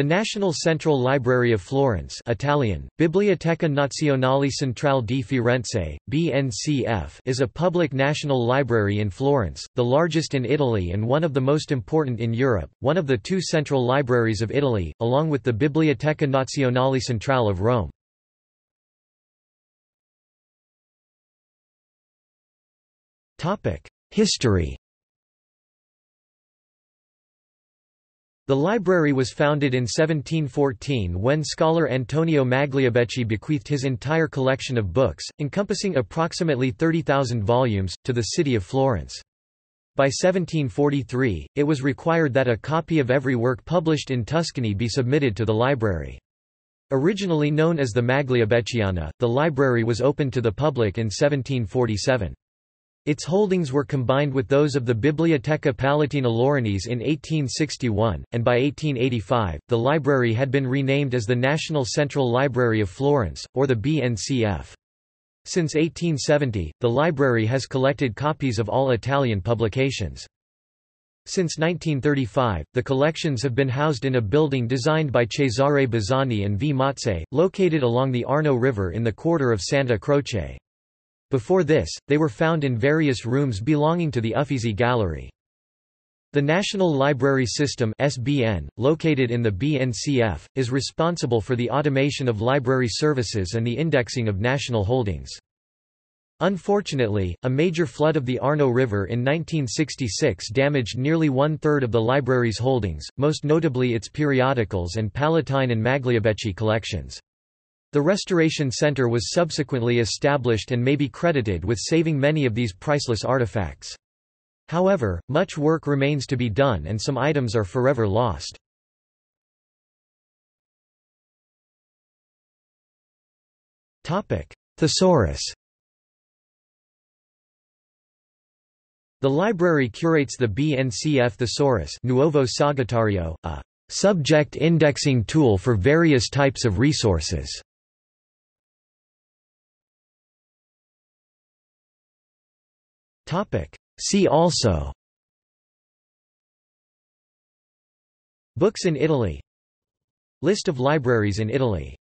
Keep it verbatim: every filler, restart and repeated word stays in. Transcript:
The National Central Library of Florence Italian, Biblioteca Nazionale Centrale di Firenze, B N C F is a public national library in Florence, the largest in Italy and one of the most important in Europe, one of the two central libraries of Italy, along with the Biblioteca Nazionale Centrale of Rome. History. The library was founded in seventeen fourteen when scholar Antonio Magliabechi bequeathed his entire collection of books, encompassing approximately thirty thousand volumes, to the city of Florence. By seventeen forty-three, it was required that a copy of every work published in Tuscany be submitted to the library. Originally known as the Magliabechiana, the library was opened to the public in seventeen forty-seven. Its holdings were combined with those of the Biblioteca Palatina Laurenziana in eighteen sixty-one, and by eighteen eighty-five, the library had been renamed as the National Central Library of Florence, or the B N C F. Since eighteen seventy, the library has collected copies of all Italian publications. Since nineteen thirty-five, the collections have been housed in a building designed by Cesare Bazzani and V. Mazzè, located along the Arno River in the quarter of Santa Croce. Before this, they were found in various rooms belonging to the Uffizi Gallery. The National Library System (S B N), located in the B N C F, is responsible for the automation of library services and the indexing of national holdings. Unfortunately, a major flood of the Arno River in nineteen sixty-six damaged nearly one-third of the library's holdings, most notably its periodicals and Palatine and Magliabechi collections. The Restoration Center was subsequently established and may be credited with saving many of these priceless artifacts. However, much work remains to be done and some items are forever lost. Thesaurus. The library curates the B N C F Thesaurus Nuovo Sagittario, a subject indexing tool for various types of resources. See also: Books in Italy, List of libraries in Italy.